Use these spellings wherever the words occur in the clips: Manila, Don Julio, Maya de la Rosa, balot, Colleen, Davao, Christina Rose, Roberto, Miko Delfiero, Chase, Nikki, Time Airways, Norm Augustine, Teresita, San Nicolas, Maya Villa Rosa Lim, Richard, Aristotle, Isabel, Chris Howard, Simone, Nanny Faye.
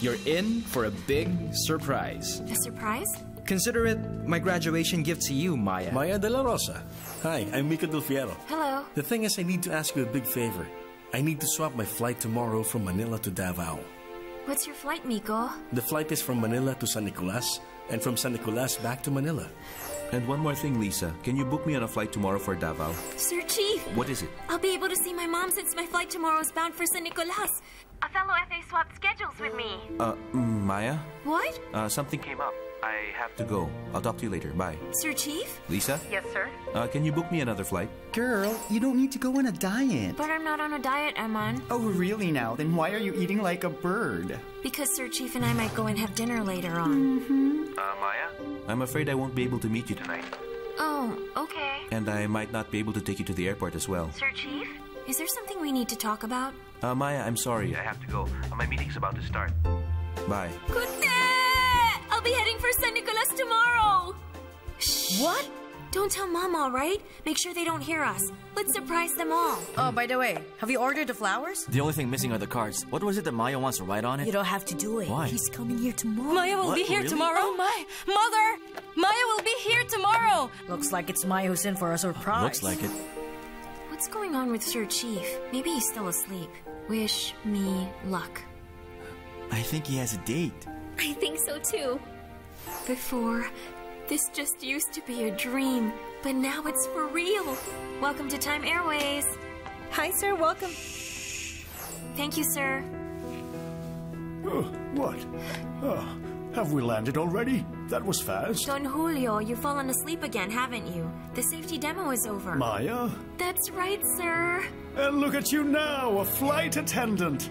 You're in for a big surprise. A surprise? Consider it my graduation gift to you, Maya. Maya de la Rosa. Hi, I'm Miko Delfiero. Hello. The thing is, I need to ask you a big favor. I need to swap my flight tomorrow from Manila to Davao. What's your flight, Miko? The flight is from Manila to San Nicolas, and from San Nicolas back to Manila. And one more thing, Lisa. Can you book me on a flight tomorrow for Davao? Sir Chief! What is it? I'll be able to see my mom since my flight tomorrow is bound for San Nicolas. A fellow FA swapped schedules with me. Maya? What? Something came up. I have to go. I'll talk to you later. Bye. Sir Chief? Lisa? Yes, sir? Can you book me another flight? Girl, you don't need to go on a diet. But I'm not on a diet, I'm on. Oh, really now? Then why are you eating like a bird? Because Sir Chief and I might go and have dinner later on. Mm-hmm. Maya? I'm afraid I won't be able to meet you tonight. Oh, okay. And I might not be able to take you to the airport as well. Sir Chief? Is there something we need to talk about? Maya, I'm sorry. I have to go. My meeting's about to start. Bye. Good day! I'll be heading for San Nicolas tomorrow! Shh. What? Don't tell Mom, all right? Make sure they don't hear us. Let's surprise them all. Oh, by the way, have you ordered the flowers? The only thing missing are the cards. What was it that Maya wants to write on it? You don't have to do it. Why? He's coming here tomorrow. Maya will be here tomorrow? Oh, my. Mother! Maya will be here tomorrow! Looks like it's Maya who's in for a surprise. Oh, looks like it. What's going on with Sir Chief? Maybe he's still asleep. Wish me luck. I think he has a date. I think so, too. Before... this just used to be a dream, but now it's for real. Welcome to Time Airways. Hi, sir. Welcome. Thank you, sir. What? Have we landed already? That was fast. Don Julio, you've fallen asleep again, haven't you? The safety demo is over. Maya? That's right, sir. And look at you now, a flight attendant.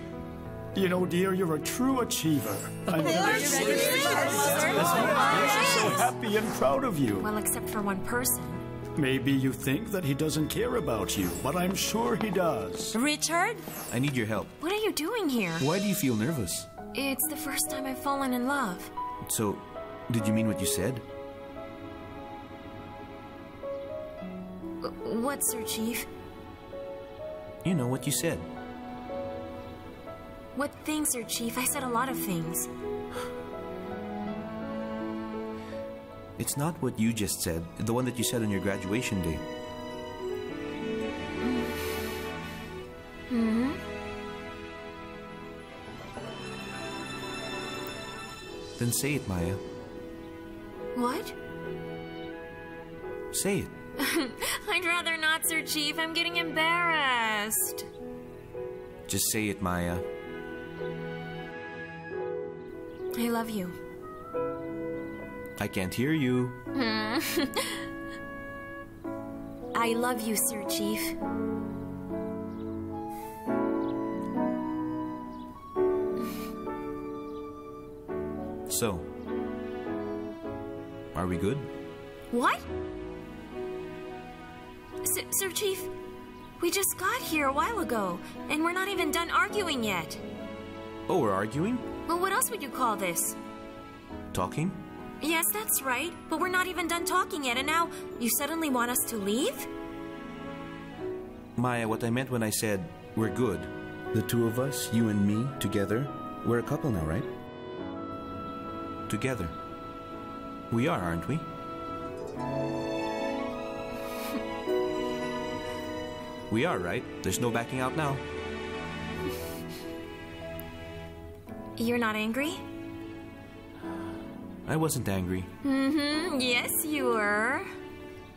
You know, dear, you're a true achiever. I'm so happy and proud of you. Well, except for one person. Maybe you think that he doesn't care about you, but I'm sure he does. Richard? I need your help. What are you doing here? Why do you feel nervous? It's the first time I've fallen in love. So, did you mean what you said? What, Sir Chief? You know what you said. What things, Sir Chief? I said a lot of things. It's not what you just said, the one that you said on your graduation day. Mm-hmm. Then say it, Maya. What? Say it. I'd rather not, Sir Chief. I'm getting embarrassed. Just say it, Maya. I love you. I can't hear you. I love you, Sir Chief. So, are we good? What? Sir Chief, we just got here a while ago, and we're not even done arguing yet. Oh, we're arguing? Well, what else would you call this? Talking? Yes, that's right. But we're not even done talking yet, and now you suddenly want us to leave? Maya, what I meant when I said we're good, the two of us, you and me, together, we're a couple now, right? Together. We are, aren't we? We are, right? There's no backing out now. You're not angry? I wasn't angry. Mm-hmm. Yes, you were.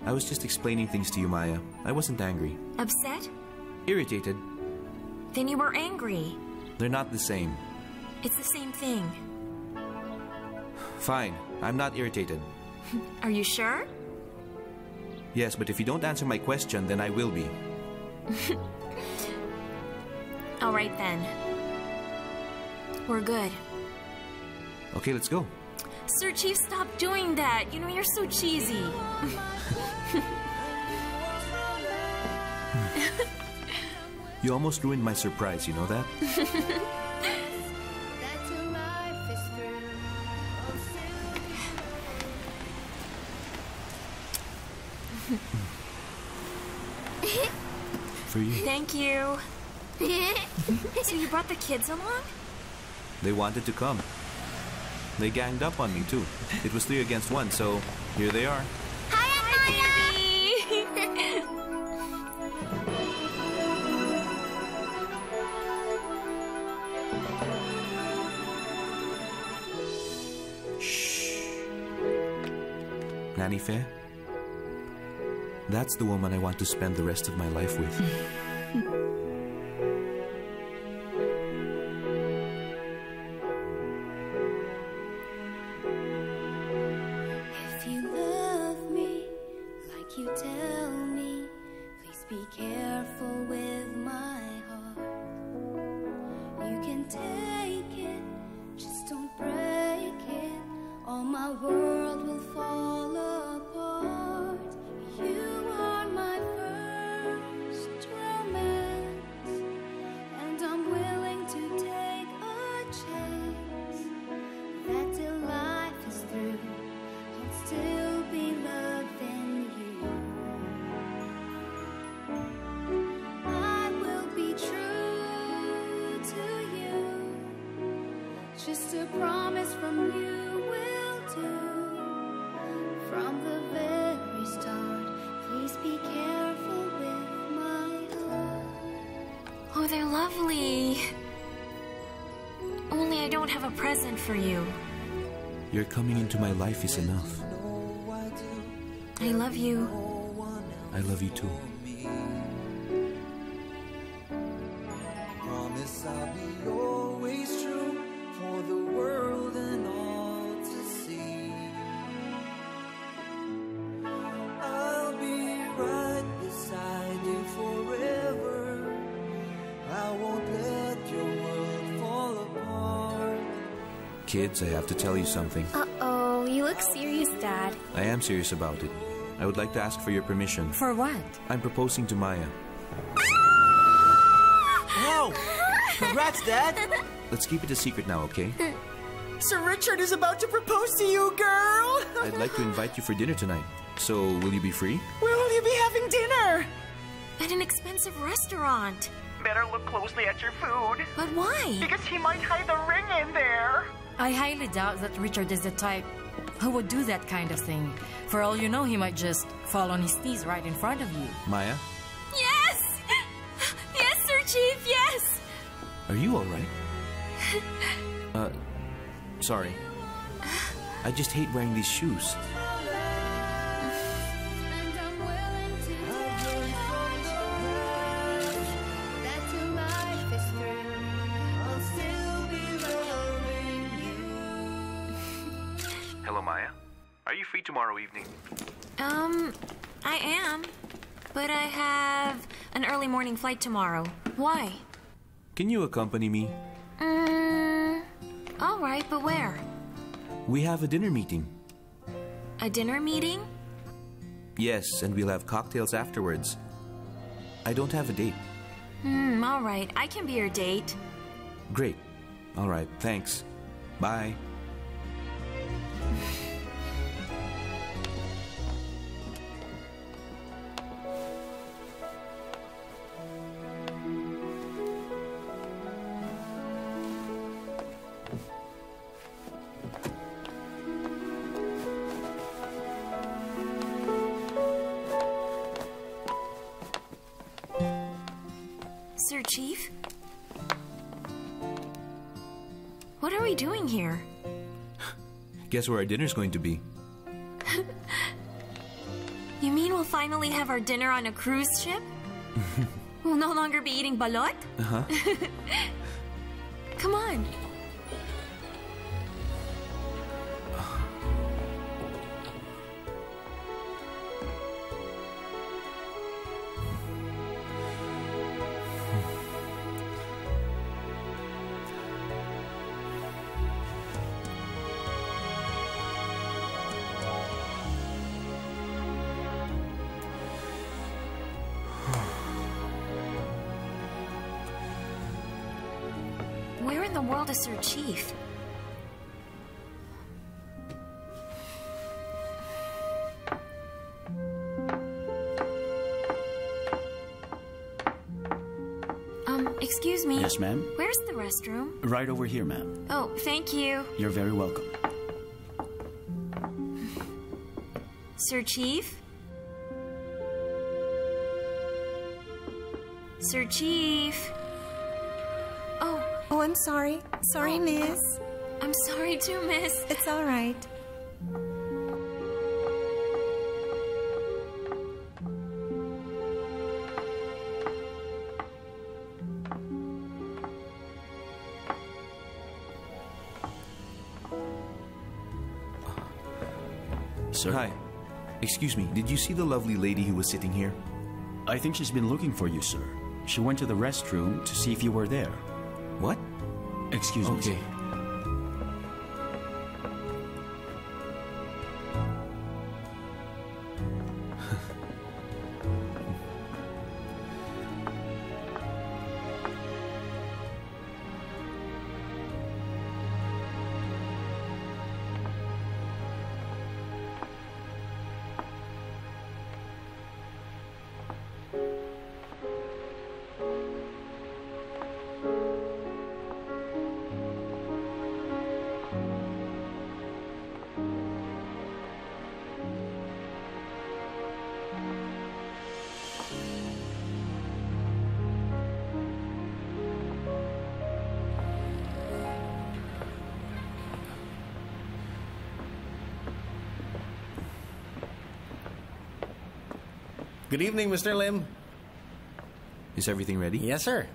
I was just explaining things to you, Maya. I wasn't angry. Upset? Irritated. Then you were angry. They're not the same. It's the same thing. Fine. I'm not irritated. Are you sure? Yes, but if you don't answer my question, then I will be. All right, then. We're good. Okay, let's go. Sir Chief, stop doing that. You know, you're so cheesy. You almost ruined my surprise, you know that? For you. Thank you. So you brought the kids along? They wanted to come. They ganged up on me, too. It was 3 against 1, so here they are. Hi, baby! Shh. Nanny Faye? That's the woman I want to spend the rest of my life with. If you love me like you tell me, please be careful with my heart. You can take it, just don't break it, or my world will fall apart. You are my first romance, and I'm willing to take a chance that till life is through, I'll still be loving you. I will be true to you, just a promise from you will do from the very start. Please be careful with my love. Oh, they're lovely. Only I don't have a present for you. Your coming into my life is enough. I love you. I love you too. Promise I'll be always true for the world and all to see. Right beside you forever. I won't let your world fall apart. Kids, I have to tell you something. Uh-oh, you look serious, Dad. I am serious about it. I would like to ask for your permission. For what? I'm proposing to Maya. Wow! Congrats, Dad! Let's keep it a secret now, okay? Sir Richard is about to propose to you, girl! I'd like to invite you for dinner tonight. So, will you be free? Where will you be having dinner? At an expensive restaurant. Better look closely at your food. But why? Because he might hide the ring in there. I highly doubt that Richard is the type who would do that kind of thing. For all you know, he might just fall on his knees right in front of you. Maya? Yes! Yes, Sir Chief, yes! Are you all right? Sorry. I just hate wearing these shoes. Tomorrow evening? I am. But I have an early morning flight tomorrow. Why? Can you accompany me? All right, but where? We have a dinner meeting. A dinner meeting? Yes, and we'll have cocktails afterwards. I don't have a date. All right. I can be your date. Great. All right, thanks. Bye. Chief? What are we doing here? Guess where our dinner's going to be. You mean we'll finally have our dinner on a cruise ship? We'll no longer be eating balot? Uh-huh. Come on. Sir Chief. Excuse me. Yes, ma'am? Where's the restroom? Right over here, ma'am. Oh, thank you. You're very welcome. Sir Chief? Sir Chief? Oh, I'm sorry. Sorry, miss. I'm sorry too, miss. It's all right. Sir? Hi. Excuse me, did you see the lovely lady who was sitting here? I think she's been looking for you, sir. She went to the restroom to see if you were there. What? Excuse me. Okay. Good evening, Mr. Lim. Is everything ready? Yes, sir.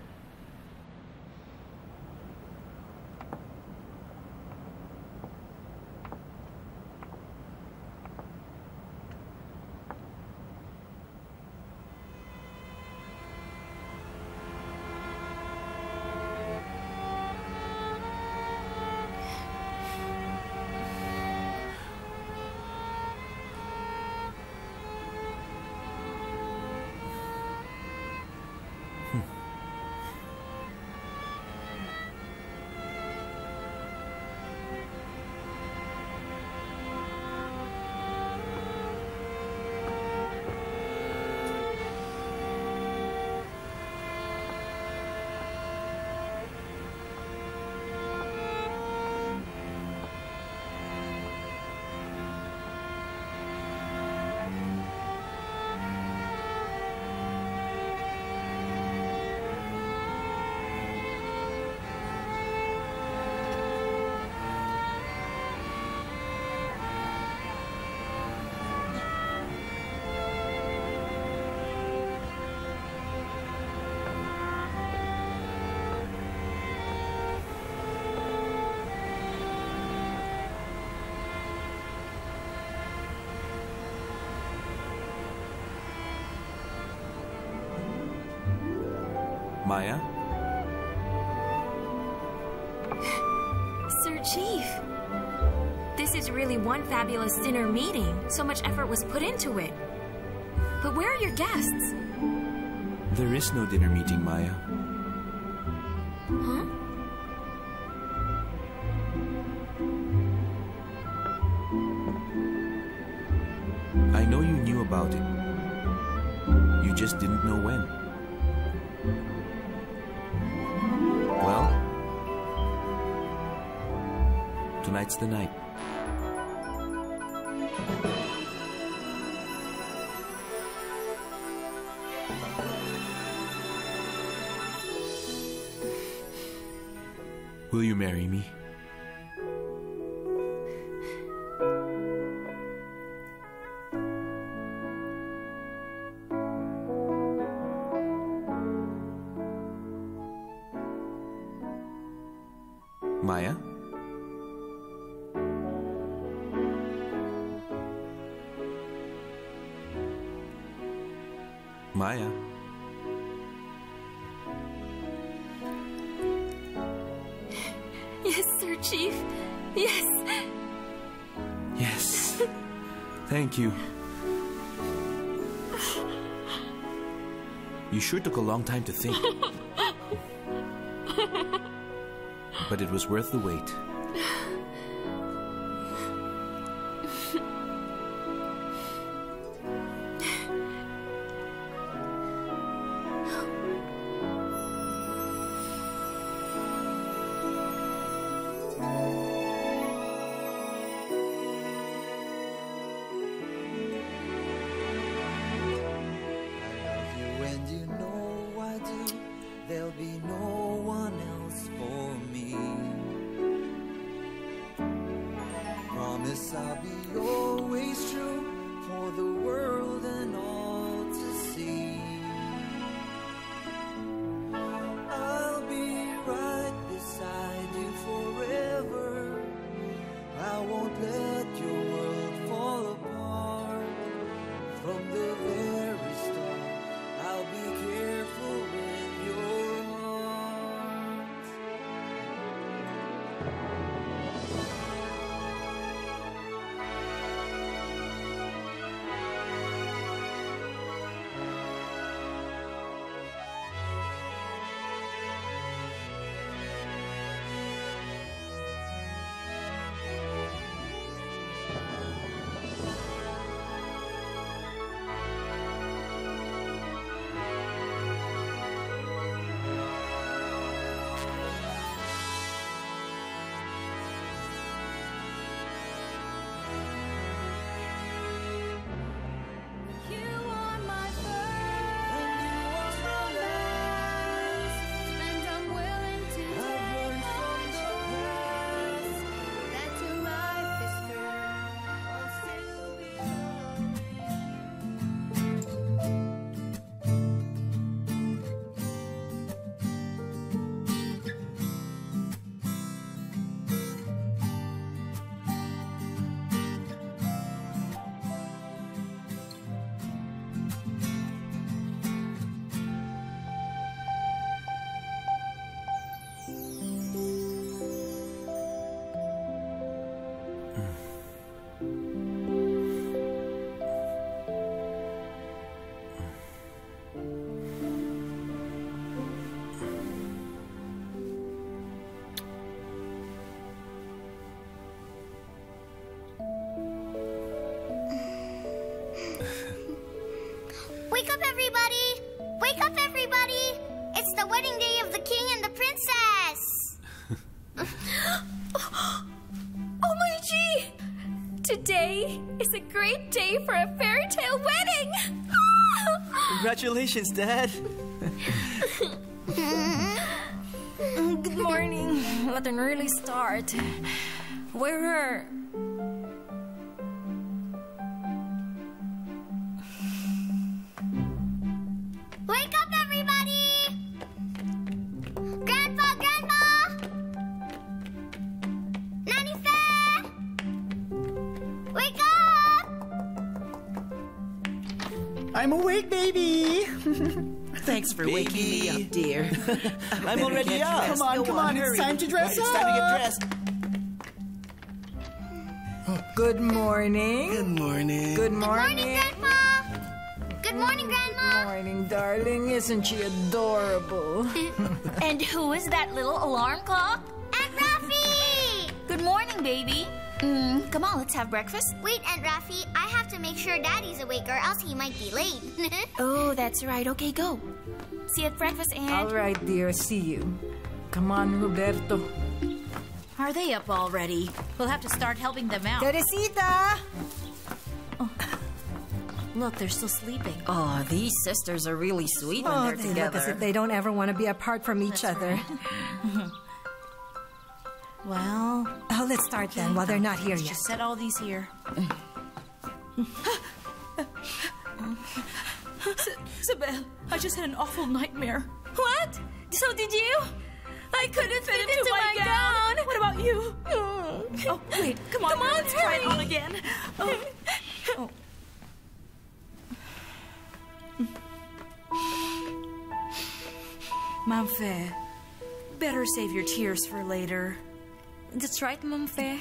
Maya? Sir Chief, this is really one fabulous dinner meeting. So much effort was put into it. But where are your guests? There is no dinner meeting, Maya. Huh? I know you knew about it. You just didn't know when. Tonight's the night. Will you marry me? Maya? Maya. Yes, Sir Chief. Yes. Yes. Thank you. You sure took a long time to think. But it was worth the wait. Promise I'll be always true for the world and all to see. I'll be right beside you forever. I won't let your world fall apart. From the very start, I'll be careful with your heart. Congratulations, Dad! Good morning. What an early start. Where are... Wake up, everybody! Grandpa, Grandma! Nanny Faye! Wake up! I'm awake, baby! Thanks for waking me up, dear. I'm already up. Dressed. Come on, hurry. It's time to dress up. It's time to get dressed. Good morning. Good morning. Good morning. Good morning, Grandpa. Good morning, Grandma. Good morning, darling. Isn't she adorable? And who is that little alarm clock? Aunt Raffy! Good morning, baby. Come on, let's have breakfast. Wait, Aunt Raffy, I have to make sure Daddy's awake or else he might be late. Oh, that's right. Okay, go. See you at breakfast, Aunt. All right, dear. See you. Come on, Roberto. Are they up already? We'll have to start helping them out. Teresita! Oh. Look, they're still sleeping. Oh, these sisters are really sweet when they're together. Look as if they don't ever want to be apart from each other. Right. Well... Oh, let's start then, while they're not here yet. Just set all these here. Isabel, I just had an awful nightmare. What? So did you? I couldn't fit into my gown. What about you? Oh, wait, come on, let's try it all again. Oh. Ma'am Faye, better save your tears for later. That's right, Ma'am Faye.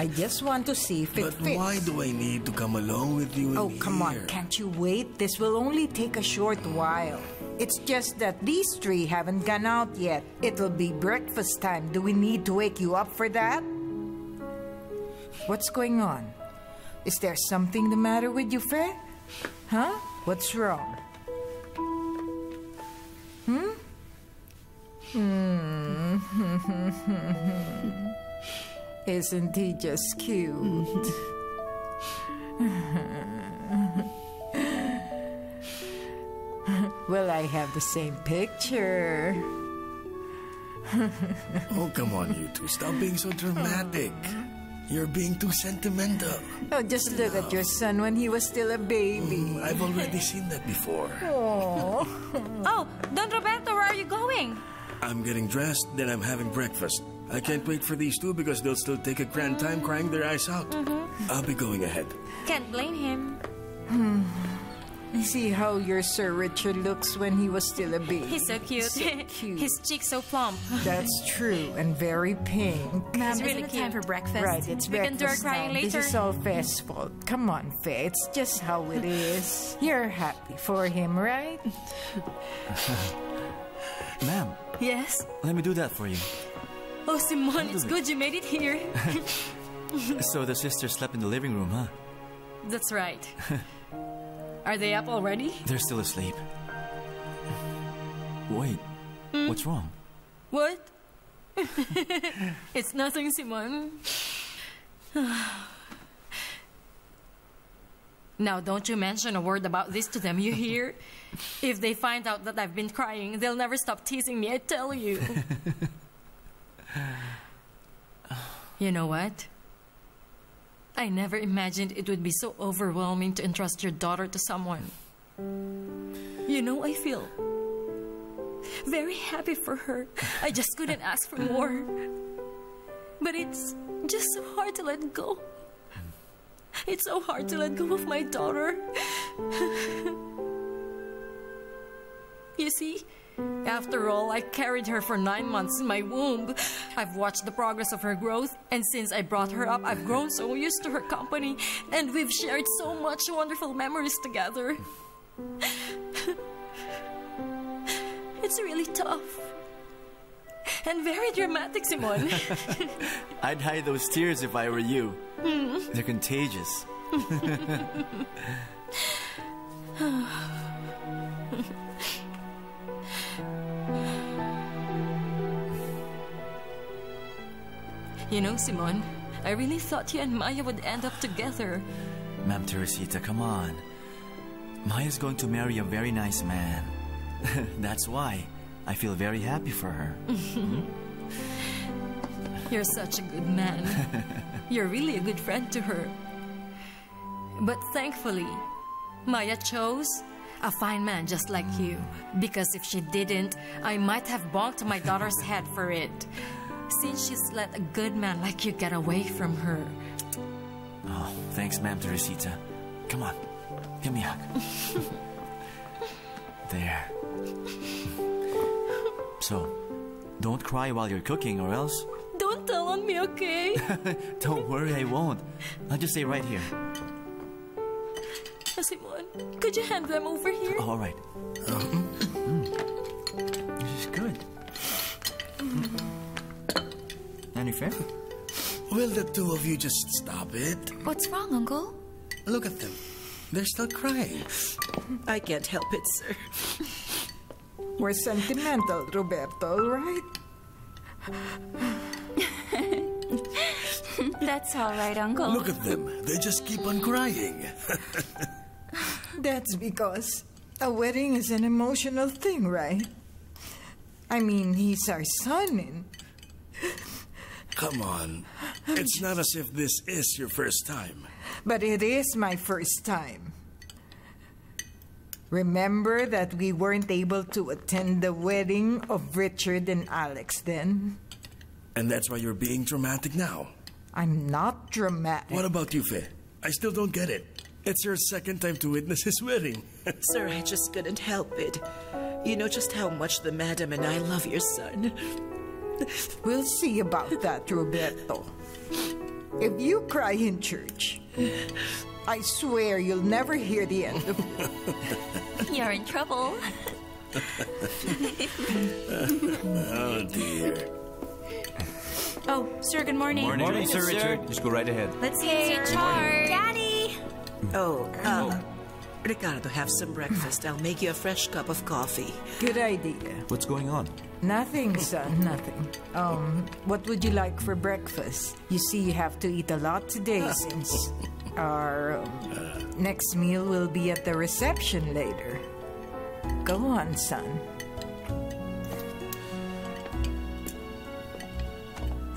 I just want to see if it fits. But why do I need to come along with you in here? Oh, come on. Can't you wait? This will only take a short while. It's just that these three haven't gone out yet. It'll be breakfast time. Do we need to wake you up for that? What's going on? Is there something the matter with you, Faye? Huh? What's wrong? Isn't he just cute? Well, I have the same picture. Oh, come on, you two. Stop being so dramatic. You're being too sentimental. Oh, just look at your son when he was still a baby. I've already seen that before. Oh. Oh, Don Roberto, where are you going? I'm getting dressed, then I'm having breakfast. I can't wait for these two because they'll still take a grand time crying their eyes out. I'll be going ahead. Can't blame him. See how your Sir Richard looks when he was still a baby. He's so cute. So cute. His cheeks so plump. That's true, and very pink. Ma'am, it's really time for breakfast. Right, it's breakfast. We can do our crying later. This is all Faye's fault. Come on, Faye. It's just how it is. You're happy for him, right? Ma'am. Yes? Let me do that for you. Oh, Simone, it's good you made it here. So the sisters slept in the living room, huh? That's right. Are they up already? They're still asleep. Wait, what's wrong? What? It's nothing, Simone. Now, don't you mention a word about this to them, you hear? If they find out that I've been crying, they'll never stop teasing me, I tell you. You know what? I never imagined it would be so overwhelming to entrust your daughter to someone. You know, I feel very happy for her. I just couldn't ask for more. But it's just so hard to let go. It's so hard to let go of my daughter. You see, after all, I carried her for 9 months in my womb. I've watched the progress of her growth, and since I brought her up, I've grown so used to her company, and we've shared so much wonderful memories together. It's really tough. And very dramatic, Simone. I'd hide those tears if I were you. They're contagious. You know, Simone, I really thought you and Maya would end up together. Ma'am Teresita, come on. Maya's going to marry a very nice man. That's why I feel very happy for her. You're such a good man. You're really a good friend to her. But thankfully, Maya chose a fine man just like you. Because if she didn't, I might have bonked my daughter's head for it. Since she's let a good man like you get away from her. Oh, thanks, Ma'am Teresita. Come on, give me a hug. There. So, don't cry while you're cooking or else... Don't tell on me, okay? Don't worry, I won't. I'll just stay right here. Simone, could you hand them over here? Oh, all right. This is good. Nanny Faye? Will the two of you just stop it? What's wrong, Uncle? Look at them. They're still crying. I can't help it, sir. We're sentimental, Roberto, right? That's all right, Uncle. Look at them. They just keep on crying. That's because a wedding is an emotional thing, right? I mean, he's our son and... Come on. It's not as if this is your first time. But it is my first time. Remember that we weren't able to attend the wedding of Richard and Alex then? And that's why you're being dramatic now. I'm not dramatic. What about you, Faye? I still don't get it. It's your second time to witness his wedding. Sir, I just couldn't help it. You know just how much the madam and I love your son. We'll see about that, Roberto. If you cry in church, I swear you'll never hear the end of it. You're in trouble. Oh, dear. Oh, sir, good morning. Morning, Sir Richard. Just go right ahead. Let's see, Richard. Daddy! Ricardo, have some breakfast. I'll make you a fresh cup of coffee. Good idea. What's going on? Nothing, son, nothing. What would you like for breakfast? You see, you have to eat a lot today since our next meal will be at the reception later. Go on, son.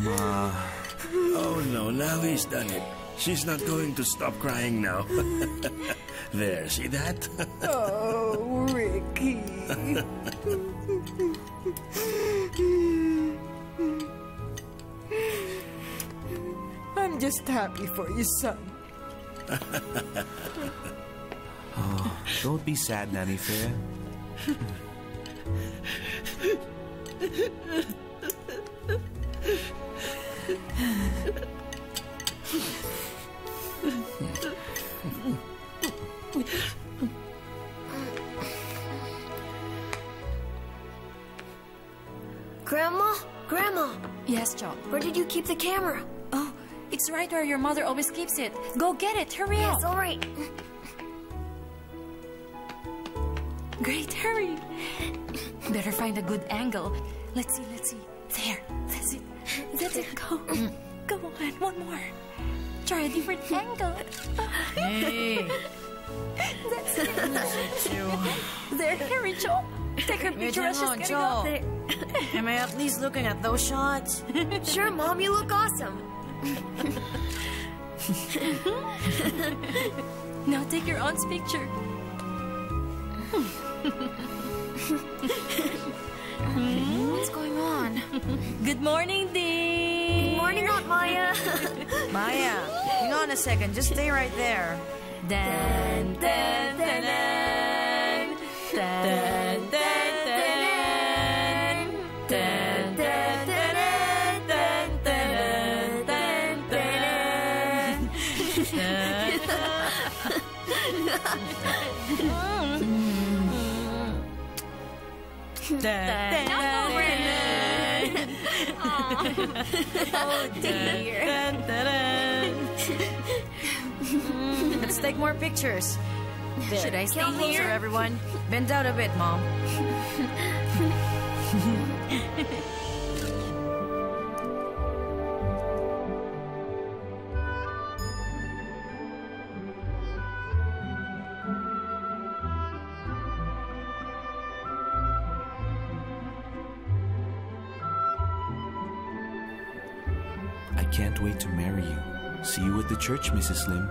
Ma. Oh no, now he's done it. She's not going to stop crying now. There, see that? Oh, Ricky. I'm just happy for you, son. Oh, don't be sad, Nanny Faye. Grandma? Grandma? Yes, Joe? Where did you keep the camera? Oh, it's right where your mother always keeps it. Go get it. Hurry up. Yes, all right. Great, hurry. Better find a good angle. Let's see, let's see. There, that's it. That's it. Go. Go on, one more. Try a different angle. Hey. That's it. There, hurry, Joe. Take her picture as she's getting up there. Am I at least looking at those shots? Sure, Mom, you look awesome. Now take your aunt's picture. What's going on? Good morning, Dee. Good morning, Aunt Maya. Maya, hang on a second. Just stay right there. Dun, dun, dun, dun, dun, dun, dun, dun. Oh dear. Let's take more pictures. Should I stay closer, everyone? Bend out a bit, Mom. Can't wait to marry you. See you at the church, Mrs. Lim.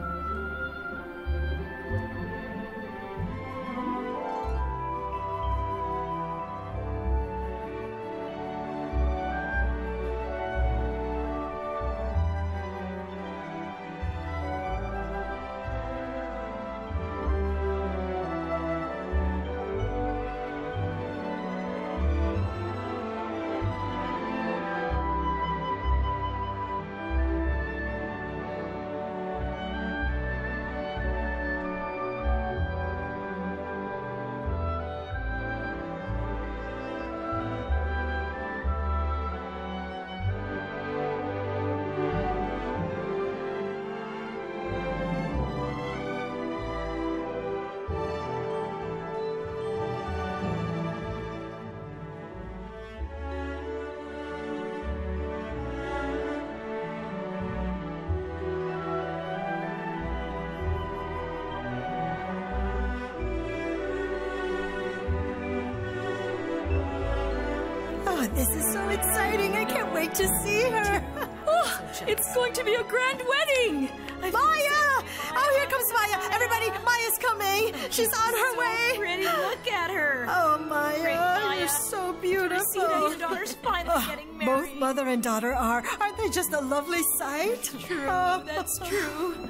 This is so exciting. I can't wait to see her. Oh, it's going to be a grand wedding. Maya! Oh, here comes Maya. Everybody, Maya's coming. She's on her way. So pretty. Look at her. Oh, Maya, you're so beautiful. Christina, your daughter's finally getting married. Both mother and daughter are. Aren't they just a lovely sight? True, that's true.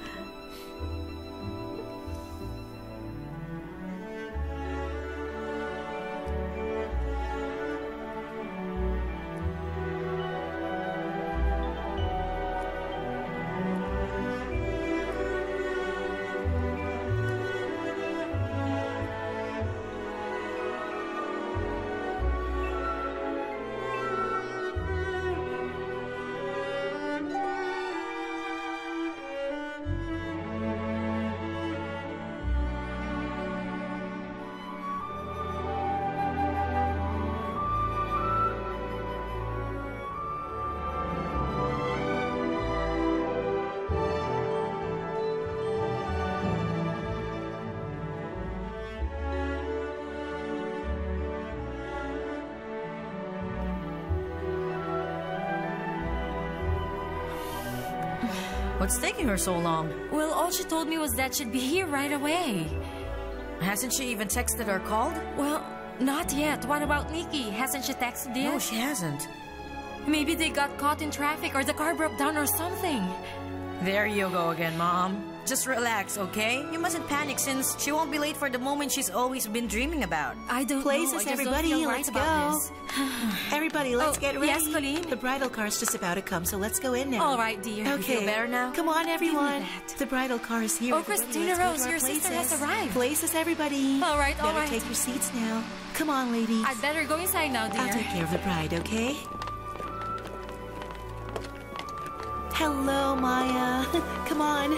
What's taking her so long? Well, all she told me was that she'd be here right away. Hasn't she even texted or called? Well, not yet. What about Nikki? Hasn't she texted yet? No, she hasn't. Maybe they got caught in traffic or the car broke down or something. There you go again, Mom. Just relax, okay? You mustn't panic since she won't be late for the moment she's always been dreaming about. I don't know. Everybody, let's go. Everybody, let's get ready. Yes, Colleen? The bridal car's just about to come, so let's go in now. All right, dear. Okay. You feel better now? Come on, everyone. The bridal car is here. Oh, Christina Rose, your sister has arrived. Places, everybody. All right, all right. Better take your seats now. Come on, ladies. I'd better go inside now, dear. I'll take care of the bride, okay? Hello, Maya. Come on.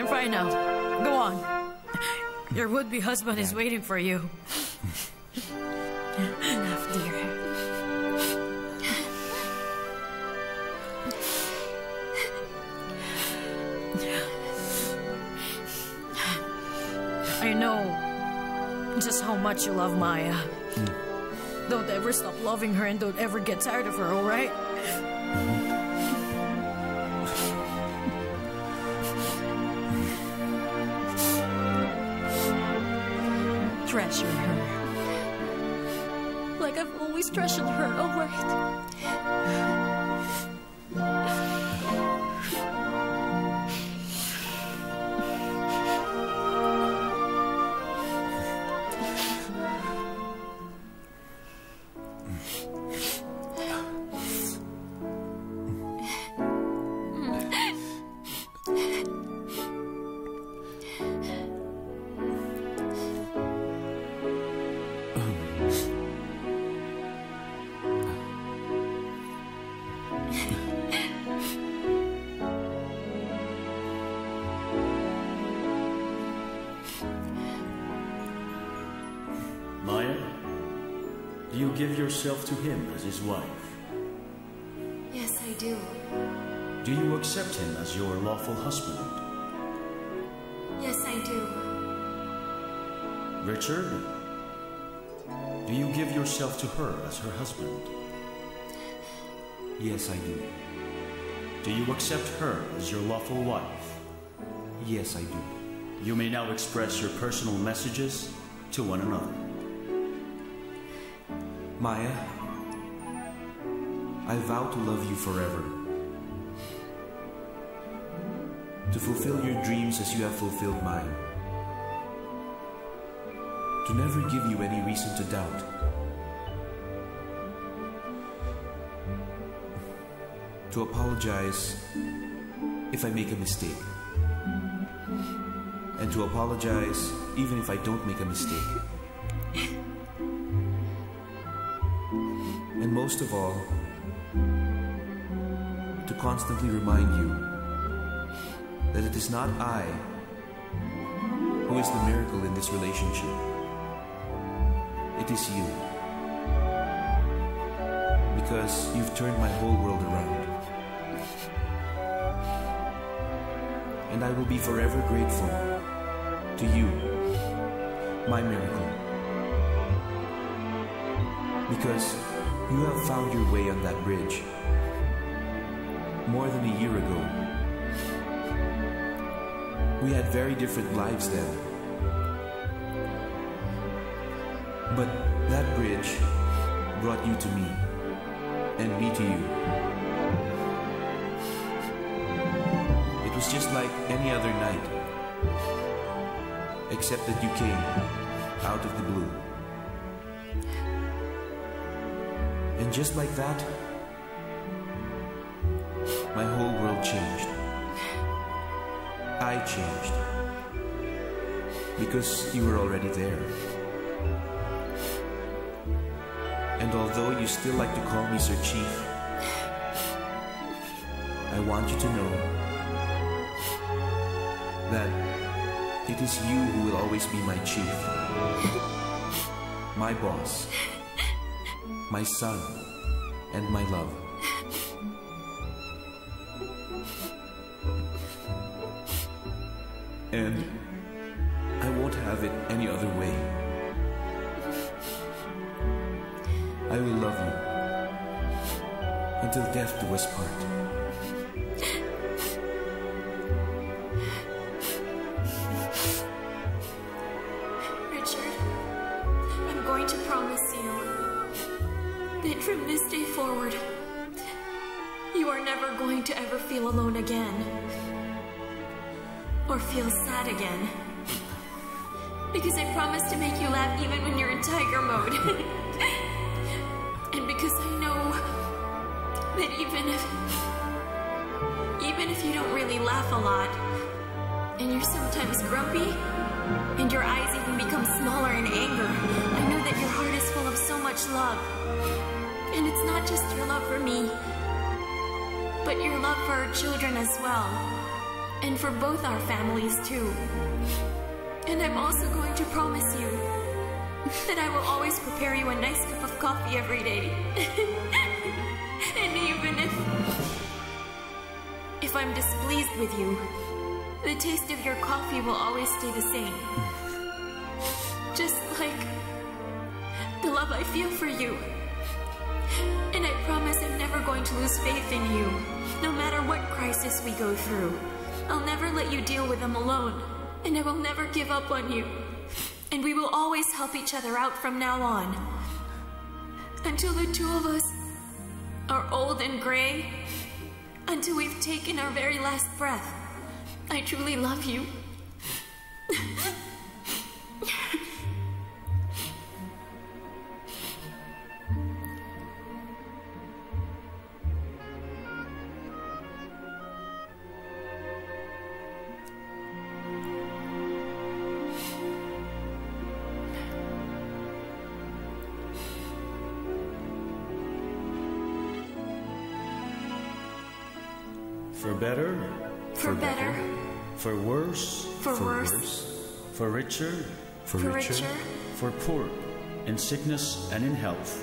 I'm fine now. Go on. Your would-be husband is waiting for you. Enough, dear. I know just how much you love Maya. Don't ever stop loving her and don't ever get tired of her, all right? Treasure her. Like I've always treasured her, all right? Yourself to him as his wife? Yes, I do. Do you accept him as your lawful husband? Yes, I do. Richard, do you give yourself to her as her husband? Yes, I do. Do you accept her as your lawful wife? Yes, I do. You may now express your personal messages to one another. Maya, I vow to love you forever. To fulfill your dreams as you have fulfilled mine. To never give you any reason to doubt. To apologize if I make a mistake. And to apologize even if I don't make a mistake. And most of all, to constantly remind you that it is not I who is the miracle in this relationship. It is you. Because you've turned my whole world around. And I will be forever grateful to you, my miracle. Because you have found your way on that bridge more than a year ago. We had very different lives then. But that bridge brought you to me, and me to you. It was just like any other night, except that you came out of the blue. And just like that, my whole world changed. I changed. Because you were already there. And although you still like to call me Sir Chief, I want you to know that it is you who will always be my chief, my boss, my son, and my love. And I won't have it any other way. I will love you until death do us part. Richard, I'm going to promise you that from this day forward, you are never going to ever feel alone again. Or feel sad again. Because I promise to make you laugh even when you're in tiger mode. And because I know that even if you don't really laugh a lot, and you're sometimes grumpy, and your eyes even become smaller in anger, I know that your heart is full of so much love. And it's not just your love for me, but your love for our children as well. and for both our families too. And I'm also going to promise you that I will always prepare you a nice cup of coffee every day. And even if I'm displeased with you, the taste of your coffee will always stay the same. Just like the love I feel for you. And I promise I'm never going to lose faith in you, no matter what crisis we go through. I'll never let you deal with them alone, and I will never give up on you. And we will always help each other out from now on. Until the two of us are old and gray, until we've taken our very last breath. I truly love you. For richer, for poor, in sickness and in health.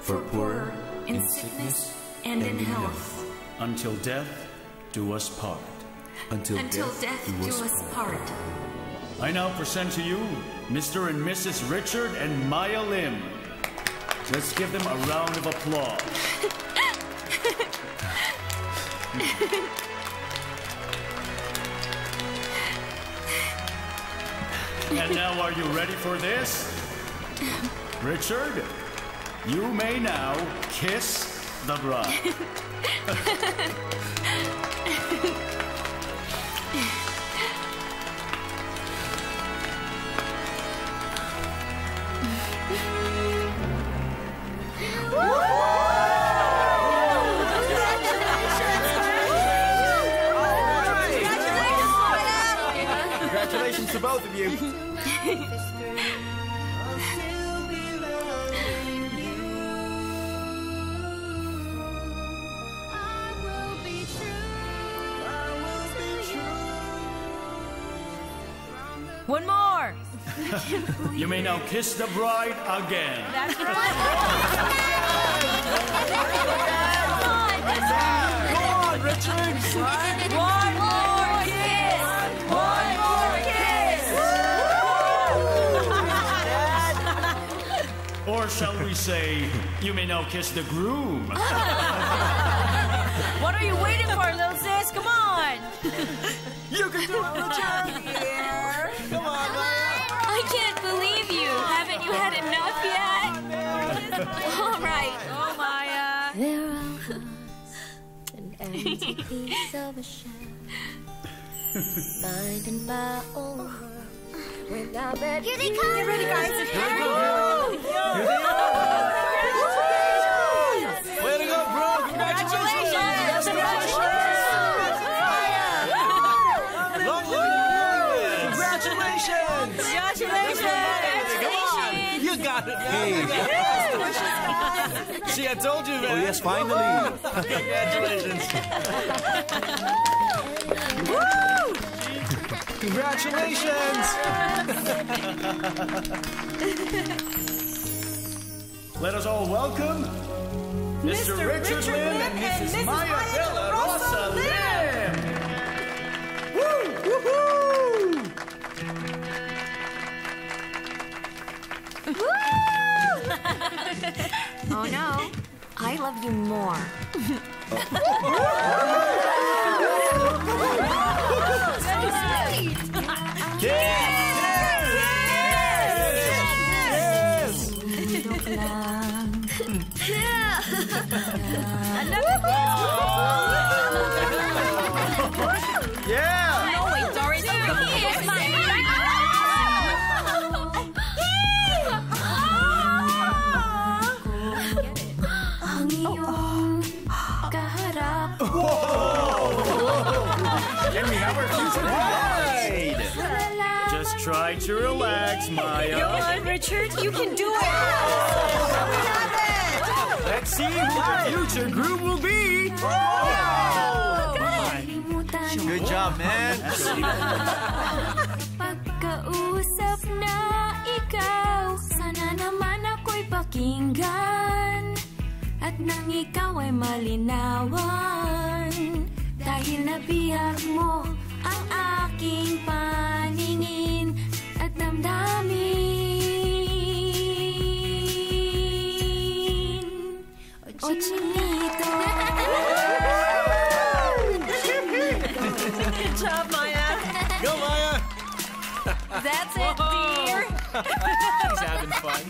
For poor, in sickness and in health. Until death do us part. Until death do us part. I now present to you Mr. and Mrs. Richard and Maya Lim. Let's give them a round of applause. And now, are you ready for this? Richard, you may now kiss the bride. Congratulations to both of you. One more! You may now kiss the bride again. That's right. Come on, Richard. One more kiss. One more kiss. Or shall we say, you may now kiss the groom. What are you waiting for, little sis? Come on. You can do it, Richard. I can't believe you. Haven't you had enough yet? All right. Oh, Maya. There are an empty piece of a shell, finding my own world without bed. Here they come. You ready, guys? Here they are. Congratulations. Way to go, bro. Congratulations. Congratulations. Hey. See, I told you, man. Oh, yes, finally. Congratulations. Woo! Congratulations. Let us all welcome Mr. Richard Lim and Mrs. Maya Villa Rosa Lim. Woo! Woohoo! Oh no, I love you more. Yeah! No, wait, Doris, Can we have our future bride? Just try to relax, Maya. Come on, Richard. You can do it. Oh, let's see who the future groom will be. Oh, Good job, man. Pagkausap na ikaw, sana naman ako'y pakinggan. At nang ikaw ay malinawan, dahil nabihag mo ang aking paningin at damdamin. O chinito. Good job, Maya. Go, Maya. That's it, dear. He's having fun.